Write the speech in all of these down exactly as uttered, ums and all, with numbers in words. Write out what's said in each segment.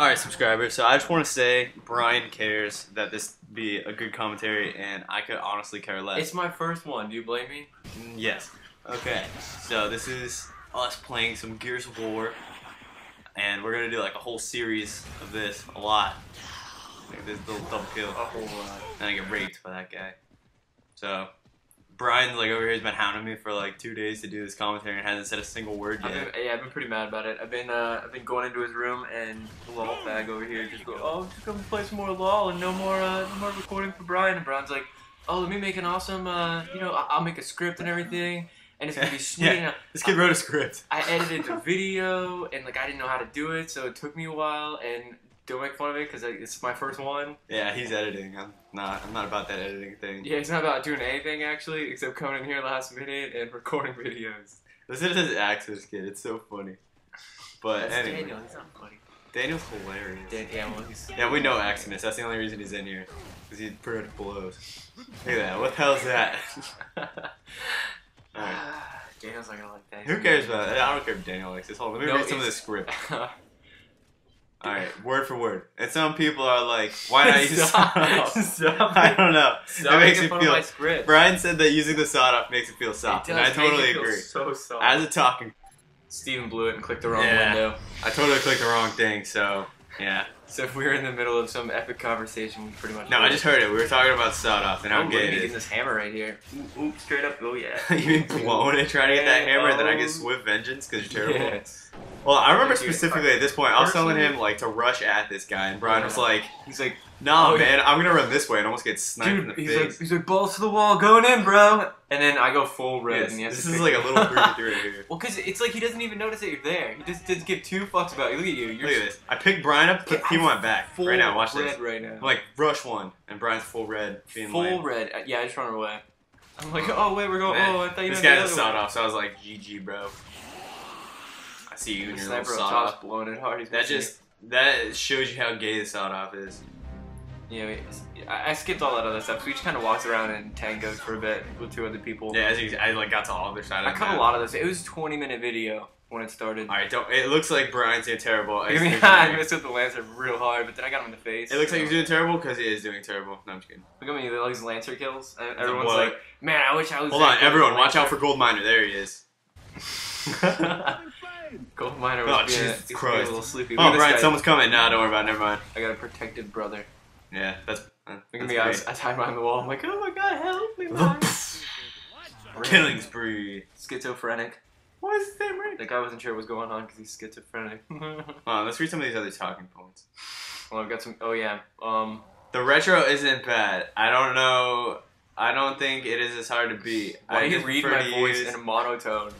Alright, subscribers, so I just want to say Brian cares that this be a good commentary, and I could honestly care less. It's my first one, do you blame me? Mm, yes. Okay, so this is us playing some Gears of War, and we're gonna do like a whole series of this, a lot. Like this little double kill. A whole lot. And I get raped by that guy. So, Brian's like over here has been hounding me for like two days to do this commentary and hasn't said a single word yet. I've been, yeah, I've been pretty mad about it. I've been uh, I've been going into his room and the lol fag over here just go, oh, just come play some more lol and no more uh, no more recording for Brian. And Brian's like, oh, let me make an awesome, uh, you know, I'll make a script and everything, and it's gonna be sweet. Yeah, this kid wrote a script. I edited the video and like I didn't know how to do it, so it took me a while. And don't make fun of it because it's my first one. Yeah, he's editing. I'm not. I'm not about that editing thing. Yeah, he's not about doing anything actually, except coming in here last minute and recording videos. Listen to his access kid. It's so funny. But anyway, Daniel, he's not funny. Daniel's hilarious. Dan yeah, well, he's yeah, we know Axonus. That's the only reason he's in here, because he pretty much blows. Look at that. What the hell's that? Alright. Daniel's not gonna like that. Who cares about it? I don't care if Daniel likes this. Hold on. Let me no, read some of the script. Alright, word for word. And some people are like, why not use sawed off? I don't know. Stop it makes me feel. Brian said that using the sawed off makes it feel soft. It does, and I totally agree. So soft. As a talking. Steven blew it and clicked the wrong yeah. window. I totally clicked the wrong thing, so yeah. So if we were in the middle of some epic conversation, we pretty much. No, I just heard it. We were talking about sawed off and how oh, gay it is. Getting this hammer right here. Ooh, ooh, straight up, oh yeah. You've been blowing it trying to get that hammer, and then I get swift vengeance because you're terrible. Yes. Well, I remember specifically at this point, I was telling him like to rush at this guy, and Brian was like, "He's like, nah, oh, man, yeah. I'm gonna run this way and almost get sniped Dude, in the he's face." Like, he's like, "Balls to the wall, going in, bro." And then I go full red. Yes, and he has this to is like a little three through here. Well, because it's like he doesn't even notice that you're there. He just doesn't give two fucks about you. Look at you. You're Look at this. I picked Brian up, put him on back right now. Watch this. Right now. I'm like rush one, and Brian's full red. Being full lame. red. Yeah, I just run away. I'm like, oh wait, we're going. Man, oh, I thought you. This guy just sawed off, so I was like, G G, bro. See you in your little sawed off blowing it hard. That just it. that shows you how gay the sawed off is. Yeah, we, I, I skipped all that other stuff. So we just kind of walked around and tangoed for a bit with two other people. Yeah, as you, I like got to all other side. I of cut that. a lot of this. It was a twenty minute video when it started. All right, don't. It looks like Brian's doing terrible. I, I mean, I messed with the Lancer real hard, but then I got him in the face. It looks so. like he's doing terrible because he is doing terrible. No, I'm just kidding. Look at me, all these Lancer kills. Everyone's what? like, man, I wish I was. Hold on, everyone, watch out for Gold Miner. There he is. Gold Miner was oh, being, Jesus Christ. being a little sleepy. Oh, Brian, someone's coming. Nah, don't worry about it. Never mind. I got a protected brother. Yeah, that's... Uh, Look at me, I, was, I tied behind the wall. I'm like, oh my god, help me, Mike. Killing spree. Schizophrenic. What is that, right? The guy wasn't sure what was going on because he's schizophrenic. Hold on, let's read some of these other talking points. Well, I've got some... Oh, yeah. Um, The retro isn't bad. I don't know... I don't think it is as hard to beat. Why I do you read my voice use... in a monotone?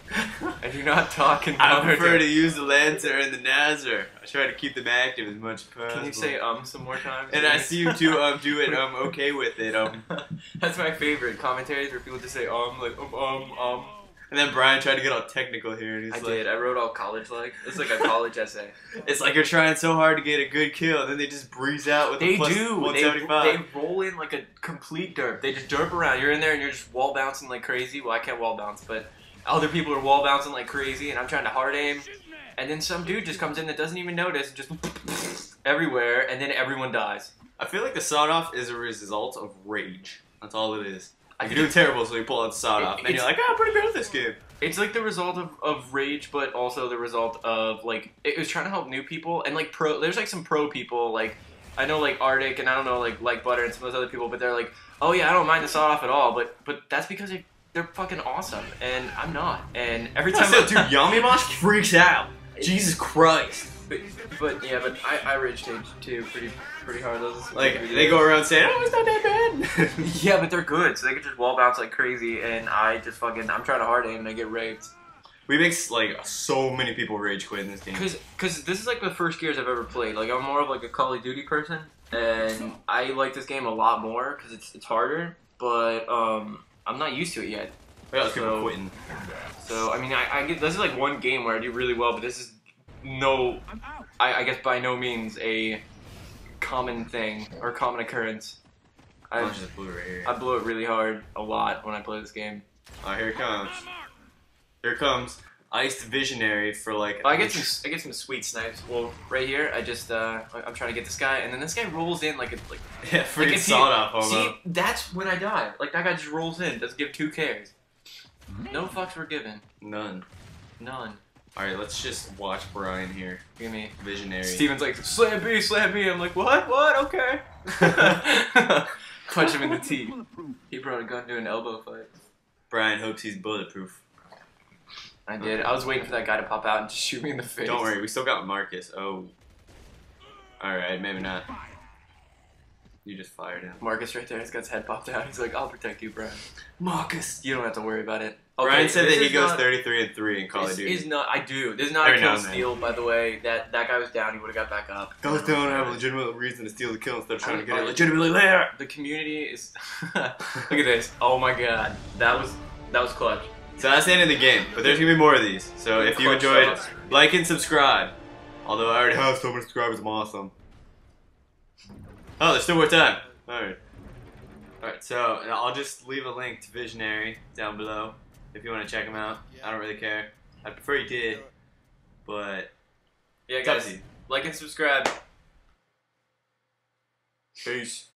I do not talk in monotone. I prefer to use the Lancer and the Nazar. I try to keep them active as much as possible. Can you say um some more times? And please? I seem to um do it um okay with it um. That's my favorite commentaries where people just say um like um um um. And then Brian tried to get all technical here, and he's I like, "I did. I wrote all college-like. It's like a college essay. It's like you're trying so hard to get a good kill, and then they just breeze out with they a plus do. one seventy-five. They, they roll in like a complete derp. They just derp around. You're in there, and you're just wall bouncing like crazy. Well, I can't wall bounce, but other people are wall bouncing like crazy, and I'm trying to hard aim. And then some dude just comes in that doesn't even notice, and just everywhere, and then everyone dies. I feel like the sawed-off is a result of rage. That's all it is. I could do terrible, so you pull out sawed off, and you're like, oh, I'm pretty good at this game. It's like the result of, of rage, but also the result of, like, it was trying to help new people, and, like, pro, there's, like, some pro people, like, I know, like, Arctic, and I don't know, like, Like Butter, and some of those other people, but they're like, oh, yeah, I don't mind the sawed off at all, but but that's because they're, they're fucking awesome, and I'm not, and every time... Dude, Yamimash freaks out. Jesus Christ. But, but yeah, but I, I rage stage too pretty pretty hard. Those like they go around saying, "Oh, it's not that bad." Yeah, but they're good, so they can just wall bounce like crazy, and I just fucking I'm trying to hard aim and I get raped. We make like so many people rage quit in this game. Cause, cause this is like the first Gears I've ever played. Like I'm more of like a Call of Duty person, and I like this game a lot more because it's it's harder. But um, I'm not used to it yet. Yeah, so, people quitting. So I mean, I, I get this is like one game where I do really well, but this is. No, I, I guess by no means a common thing or common occurrence. I oh, just blew it right here. I blew it really hard a lot when I play this game. Alright, here it comes. Here it comes. iced Visionary for like. Oh, I get some. I get some sweet snipes. Well, right here, I just uh, I'm trying to get this guy, and then this guy rolls in like a like. Yeah, freaking like sawed off almost. See, that's when I die. Like that guy just rolls in, doesn't give two cares. No fucks were given. None. None. All right, let's just watch Brian here. Give me Visionary. Steven's like slam B, slam B. I'm like what, what? Okay. Punch him in the teeth. He brought a gun to an elbow fight. Brian hopes he's bulletproof. I did. I was waiting for that guy to pop out and just shoot me in the face. Don't worry, we still got Marcus. Oh. Alright, maybe not. You just fired him. Marcus right there has got his head popped out. He's like, I'll protect you, Brian. Marcus! You don't have to worry about it. Okay, Brian said that he goes thirty-three and three in Call of Duty. He's not, I do. There's not a kill and steal, by the way. That that guy was down, he would have got back up. Guys don't have a legitimate reason to steal the kill instead of trying to get it legitimately later. The community is... Look at this. Oh my god. That was, that was clutch. So that's the end of the game, but there's going to be more of these. So if you enjoyed, like and subscribe. Although I already have so many subscribers, I'm awesome. Oh, there's still more time. Alright. Alright, so I'll just leave a link to Visionary down below if you want to check him out. I don't really care. I prefer you did, but... Yeah, guys, like and subscribe. Peace.